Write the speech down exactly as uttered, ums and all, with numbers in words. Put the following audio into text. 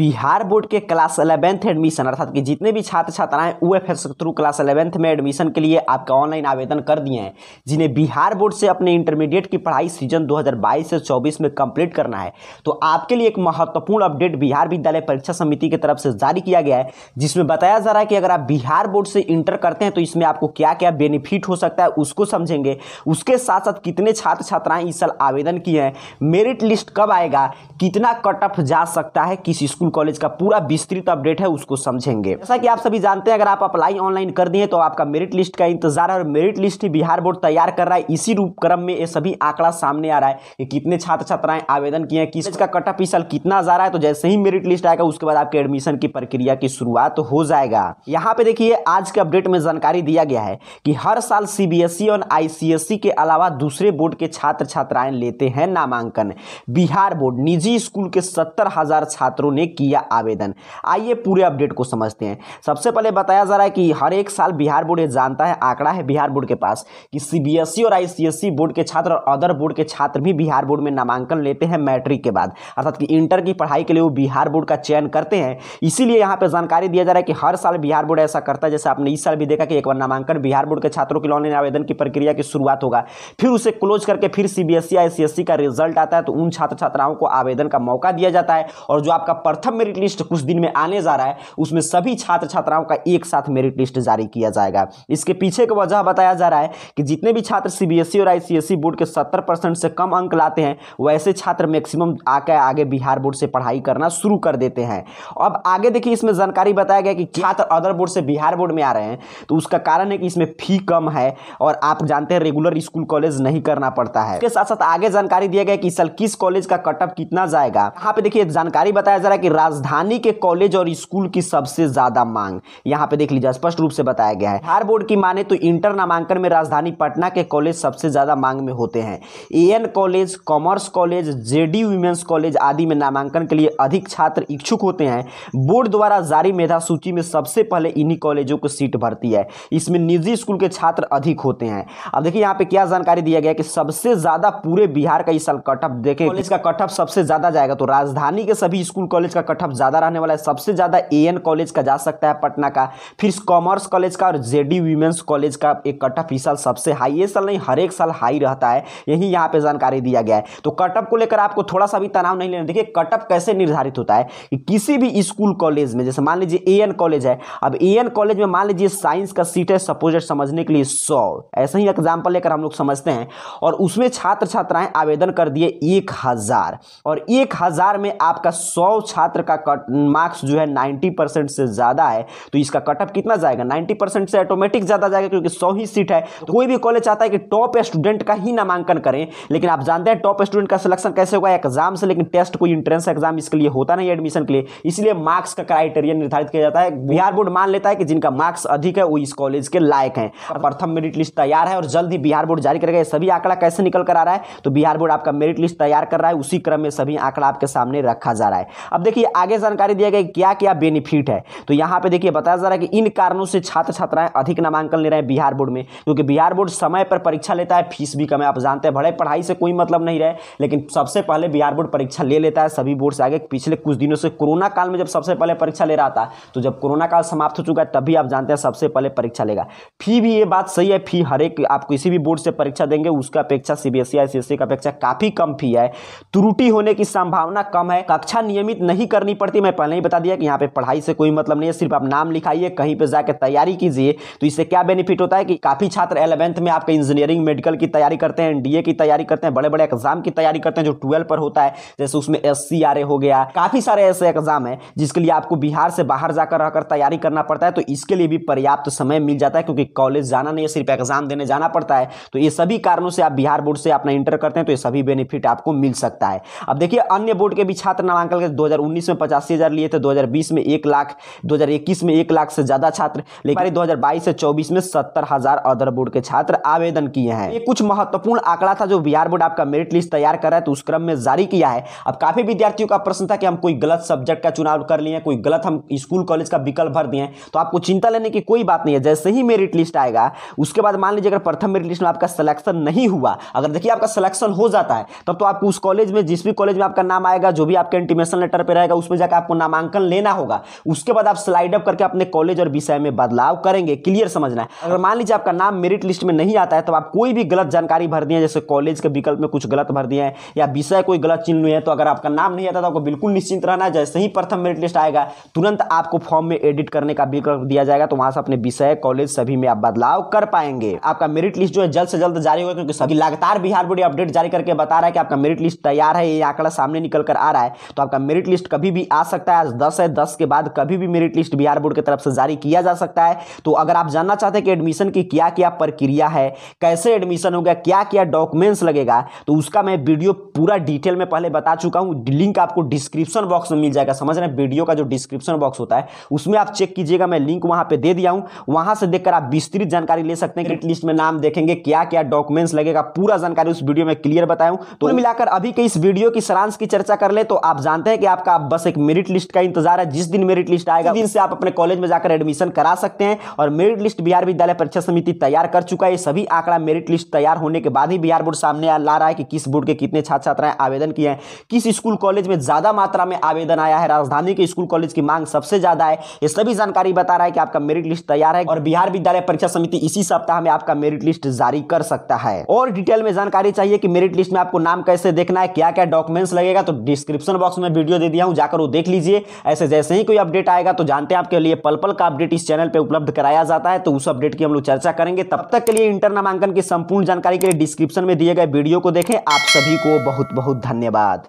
Bihar board के class eleventh admission अर्थात कि जितने भी छात्र छात्राएं ओ एफ एस के थ्रू क्लास इलेवेंथ में एडमिशन के लिए आपका ऑनलाइन आवेदन कर दिए हैं, जिन्हें बिहार बोर्ड से अपने इंटरमीडिएट की पढ़ाई सीजन दो हज़ार बाईस से चौबीस में कंप्लीट करना है, तो आपके लिए एक महत्वपूर्ण अपडेट बिहार विद्यालय परीक्षा समिति की तरफ से जारी किया गया है, जिसमें बताया जा रहा है कि अगर आप बिहार बोर्ड से इंटर करते हैं तो इसमें आपको क्या क्या बेनिफिट हो सकता है उसको समझेंगे। उसके साथ साथ कितने छात्र छात्राएं इस साल आवेदन किए हैं, मेरिट लिस्ट कब आएगा, कितना कट ऑफ जा सकता है, किस स्कूल कॉलेज का पूरा विस्तृत अपडेट है उसको समझेंगे। जैसा कि आप सभी जानते हैं अगर आप अप्लाई ऑनलाइन कर दिए तो आपका मेरिट लिस्ट का इंतजार है और मेरिट लिस्ट ही बिहार बोर्ड तैयार कर रहा है। इसी रूप क्रम में ये सभी आंकड़ा सामने आ रहा है कि कितने छात्र छात्राएं आवेदन किए हैं, किसका कट ऑफ इस साल कितना जा रहा है। तो जैसे ही मेरिट लिस्ट आएगा उसके बाद आपके एडमिशन की प्रक्रिया की शुरुआत हो जाएगा। यहाँ पे देखिए आज के अपडेट में जानकारी दिया गया है कि हर साल सीबीएसई और आईसीएसई के अलावा दूसरे बोर्ड के छात्र छात्राएं लेते हैं नामांकन। बिहार बोर्ड निजी स्कूल के सत्तर हजार छात्रों ने किया आवेदन। आइए पूरे अपडेट को समझते हैं। सबसे पहले बताया जा रहा है कि हर एक साल बिहार बोर्ड ये जानता है, आंकड़ा है बिहार बोर्ड के पास कि सीबीएसई और आईसीएसई बोर्ड के छात्र और अदर बोर्ड के छात्र भी बिहार बोर्ड में नामांकन लेते हैं मैट्रिक के बाद, अर्थात कि इंटर की पढ़ाई के लिए वो बिहार बोर्ड का चयन करते हैं। इसीलिए यहाँ पे जानकारी दिया जा रहा है कि हर साल बिहार बोर्ड ऐसा करता है, जैसे आपने इस साल भी देखा कि एक बार नामांकन बिहार बोर्ड के छात्रों के ऑनलाइन आवेदन की प्रक्रिया की शुरुआत होगा, फिर उसे क्लोज करके फिर सीबीएसई आईसीएसई का रिजल्ट आता है तो उन छात्र छात्राओं को आवेदन का मौका दिया जाता है। और जो आपका प्रथम मेरिट लिस्ट कुछ दिन में आने जा रहा है उसमें सभी छात्र छात्राओं का एक साथ मेरिट लिस्ट जारी किया जाएगा। इसके पीछे की वजह बताया जा रहा है कि जितने भी छात्र सीबीएसई और आईसीएसई बोर्ड के सत्तर परसेंट से कम अंक लाते हैं वैसे छात्र मैक्सिमम आकर आगे बिहार बोर्ड से पढ़ाई करना शुरू कर देते हैं। अब आगे देखिए इसमें जानकारी बताया गया कि छात्र अदर बोर्ड से बिहार बोर्ड में आ रहे हैं तो उसका कारण है कि इसमें फी कम है और आप जानते हैं रेगुलर स्कूल कॉलेज नहीं करना पड़ता है। इसके साथ साथ आगे जानकारी दिया गया कि इस साल किस कॉलेज का कट ऑफ कितना जाएगा। यहाँ पे देखिए जानकारी बताया जा रहा है कि राजधानी के कॉलेज और स्कूल की सबसे ज्यादा मांग। यहाँ पे देख लीजिए स्पष्ट रूप से बताया गया है। बिहार बोर्ड की माने तो इंटर नामांकन में राजधानी पटना के कॉलेज सबसे ज्यादा मांग में होते हैं। N college, commerce college, JD women's college आदि में नामांकन के लिए अधिक छात्र इच्छुक होते हैं। बोर्ड द्वारा जारी मेधा सूची में सबसे पहले इन्हीं कॉलेजों को सीट भरती है, इसमें निजी स्कूल के छात्र अधिक होते हैं। अब देखिए यहाँ पे क्या जानकारी दिया गया कि सबसे ज्यादा पूरे बिहार का इस साल कट ऑफ देखें कॉलेज का कट ऑफ सबसे ज्यादा जाएगा, तो राजधानी के सभी स्कूल कॉलेज का कट ऑफ ज्यादा रहने वाला है। सबसे ज्यादा एएन कॉलेज का जा सकता है पटना का, फिर कॉमर्स कॉलेज का और जेडी वुमेन्स कॉलेज का एक कट ऑफ इस साल सबसे हाई, ये साल नहीं हर एक साल हाई रहता है, यही यहाँ पे जानकारी दिया गया है। तो कट ऑफ को लेकर आपको थोड़ा सा भी तनाव नहीं लेना। देखिए कट ऑफ कैसे निर्धारित होता है कि किसी भी स्कूल कॉलेज में, जैसे मान लीजिए एएन कॉलेज है, अब एएन कॉलेज में मान लीजिए साइंस का सीट है सपोजेट समझने के लिए सौ, ऐसा ही एग्जाम्पल लेकर हम लोग समझते हैं, और उसमें छात्र छात्राएं आवेदन कर दिए एक हजार और एक हजार में आपका सौ छात्र का कट मार्क्स जो है नब्बे परसेंट से ज्यादा है तो इसका कट ऑफ कितना जाएगा, नब्बे परसेंट से ऑटोमेटिक ज्यादा जाएगा क्योंकि सौ ही सीट है। तो कोई भी कॉलेज चाहता है कि टॉप स्टूडेंट का ही नामांकन करें, लेकिन आप जानते हैं टॉप स्टूडेंट का सिलेक्शन कैसे होगा, एग्जाम से, लेकिन टेस्ट कोई इंट्रेंस एग्जाम इसके लिए होता नहीं एडमिशन के लिए, इसलिए मार्क्स का क्राइटेरिया निर्धारित किया जाता है। बिहार बोर्ड मान लेता है कि जिनका मार्क्स अधिक है वो इस कॉलेज के लायक है। प्रथम मेरिट लिस्ट तैयार है और जल्द ही बिहार बोर्ड जारी करेगा। सभी आंकड़ा कैसे निकल कर आ रहा है तो बिहार बोर्ड आपका मेरिट लिस्ट तैयार कर रहा है, उसी क्रम में सभी आंकड़ा आपके सामने रखा जा रहा है। अब देखिए आगे जानकारी दिया गया क्या क्या बेनिफिट है, तो यहाँ पे देखिए बताया जा रहा है कि इन कारणों से छात्र छात्राएं अधिक नामांकन ले रहे हैं बिहार बोर्ड में, क्योंकि बिहार बोर्ड समय पर परीक्षा लेता है, फीस भी कम है। आप जानते हैं भले पढ़ाई से कोई मतलब नहीं रहे लेकिन सबसे पहले बिहार बोर्ड परीक्षा ले लेता है सभी बोर्ड से आगे। पिछले कुछ दिनों से कोरोना काल में जब सबसे पहले परीक्षा ले रहा था, तो जब कोरोना काल समाप्त हो चुका है तभी आप जानते हैं सबसे पहले परीक्षा लेगा। फी भी ये बात सही है, फी हर एक आप किसी भी बोर्ड से परीक्षा देंगे उसका अपेक्षा सीबीएसई आईसीएसई का अपेक्षा काफी कम फी है, त्रुटि होने की संभावना कम है, कक्षा नियमित नहीं करनी पड़ती। मैं पहले ही बता दिया कि यहाँ पे पढ़ाई से कोई मतलब नहीं है, सिर्फ आप नाम लिखाइए, कहीं पे जाकर तैयारी कीजिए। तो इससे क्या बेनिफिट होता है कि काफी छात्र इलेवेंथ में आपके इंजीनियरिंग मेडिकल की तैयारी करते हैं, एनडीए की तैयारी करते हैं, बड़े बड़े एग्जाम की तैयारी करते हैं जो ट्वेल्व पर होता है, जैसे उसमें एससीआरए हो गया, काफी सारे ऐसे एग्जाम है जिसके लिए आपको बिहार से बाहर जाकर रहकर तैयारी करना पड़ता है। तो इसके लिए भी पर्याप्त समय मिल जाता है क्योंकि कॉलेज जाना नहीं है, सिर्फ एग्जाम देने जाना पड़ता है। तो ये सभी कारणों से आप बिहार बोर्ड से अपना इंटर करते हैं तो ये सभी बेनिफिट आपको मिल सकता है। अब देखिए अन्य बोर्ड के भी छात्र नामांकन दो हजार उन्नीस में पचासी हजार लिए थे, दो हज़ार बीस में एक लाख, दो हज़ार इक्कीस में एक लाख से ज्यादा छात्र, लेकिन दो हज़ार बाईस से चौबीस में सत्तर हजार अदर बोर्ड के छात्र आवेदन किए हैं। ये कुछ महत्वपूर्ण आंकड़ा था जो बिहार बोर्ड आपका मेरिट लिस्ट तैयार कर रहा है तो उस क्रम में जारी किया है। अब काफी विद्यार्थियों का प्रश्न था कि हम कोई गलत सब्जेक्ट का चुनाव कर लिए, कोई गलत हम स्कूल कॉलेज का विकल्प भर दिए, तो आपको चिंता लेने की कोई बात नहीं है। जैसे ही मेरिट लिस्ट आएगा उसके बाद मान लीजिए अगर प्रथम मेरिट लिस्ट में आपका सिलेक्शन नहीं हुआ, अगर देखिए आपका सिलेक्शन हो जाता है तब तो आपको उस कॉलेज में, जिस भी कॉलेज में आपका नाम आएगा, जो भी आपके इंटीमेशन लेटर पर रहेगा जाएगा, उसमें जाकर आपको नामांकन लेना होगा। उसके बाद आप स्लाइड अप करके अपने कॉलेज और विषय में बदलाव करेंगे। क्लियर समझना है। अगर मान लीजिए आपका नाम मेरिट लिस्ट में नहीं आता है तो आप कोई भी गलत जानकारी भर दिए, जैसे कॉलेज के विकल्प में कुछ गलत भर दिए हैं या विषय कोई गलत चिन्ह है, तो अगर आपका नाम नहीं आता तो आपको बिल्कुल निश्चिंत रहना है। जैसे ही प्रथम मेरिट लिस्ट आएगा तुरंत आपको फॉर्म में एडिट करने का विकल्प दिया जाएगा, तो वहां से अपने विषय कॉलेज सभी में आप बदलाव कर पाएंगे। आपका मेरिट लिस्ट जो है जल्द से जल्द जारी होगा, क्योंकि सभी लगातार बिहार बोर्ड अपडेट जारी करके बता रहा है कि आपका मेरिट लिस्ट तैयार है। ये आंकड़ा सामने निकल कर आ रहा है, तो आपका मेरिट लिस्ट कभी भी आ सकता है। आज दस है, दस के बाद कभी भी मेरिट लिस्ट बिहार बोर्ड की तरफ से जारी किया जा सकता है। तो अगर आप जानना चाहते हैं कि एडमिशन की क्या क्या प्रक्रिया है, कैसे एडमिशन होगा, क्या क्या डॉक्यूमेंट्स लगेगा, तो उसका मैं वीडियो पूरा डिटेल में पहले बता चुका हूँ। लिंक आपको डिस्क्रिप्शन बॉक्स में मिल जाएगा। समझ रहे हैं, वीडियो का जो डिस्क्रिप्शन बॉक्स होता है उसमें आप चेक कीजिएगा, मैं लिंक वहां पे दे दिया हूँ। वहां से देखकर आप विस्तृत जानकारी ले सकते हैं। मेरिट लिस्ट में नाम देखेंगे, क्या क्या डॉक्यूमेंट्स लगेगा, पूरा जानकारी उस वीडियो में क्लियर बताया हूं। तो मिलाकर अभी के इस वीडियो की सारांश की चर्चा कर ले तो आप जानते हैं कि आपका बस एक मेरिट लिस्ट का इंतजार है। जिस दिन मेरिट लिस्ट आएगा उस दिन से आप अपने कॉलेज में जाकर एडमिशन करा सकते हैं। और मेरिट लिस्ट बिहार विद्यालय परीक्षा समिति तैयार कर चुका है। सभी आंकड़ा मेरिट लिस्ट तैयार होने के बाद ही बिहार बोर्ड सामने ला रहा है कि किस बोर्ड के कितने छात्र छात्राएं आवेदन किए हैं, किस स्कूल कॉलेज में ज्यादा मात्रा में आवेदन आया है, राजधानी के स्कूल कॉलेज की मांग सबसे ज्यादा है। ये सभी जानकारी बता रहा है कि आपका मेरिट लिस्ट तैयार है और बिहार विद्यालय परीक्षा समिति इसी सप्ताह में आपका मेरिट लिस्ट जारी कर सकता है। और डिटेल में जानकारी चाहिए कि मेरिट लिस्ट में आपको नाम कैसे देखना है, क्या क्या डॉक्यूमेंट्स लगेगा, तो डिस्क्रिप्शन बॉक्स में वीडियो दे दिया हूं, जाकर वो देख लीजिए। ऐसे जैसे ही कोई अपडेट आएगा तो जानते हैं आपके लिए पल पल का अपडेट इस चैनल पर उपलब्ध कराया जाता है, तो उस अपडेट की हम लोग चर्चा करेंगे। तब तक के लिए इंटर नामांकन की संपूर्ण जानकारी के लिए डिस्क्रिप्शन में दिए गए वीडियो को देखें। आप सभी को बहुत बहुत धन्यवाद।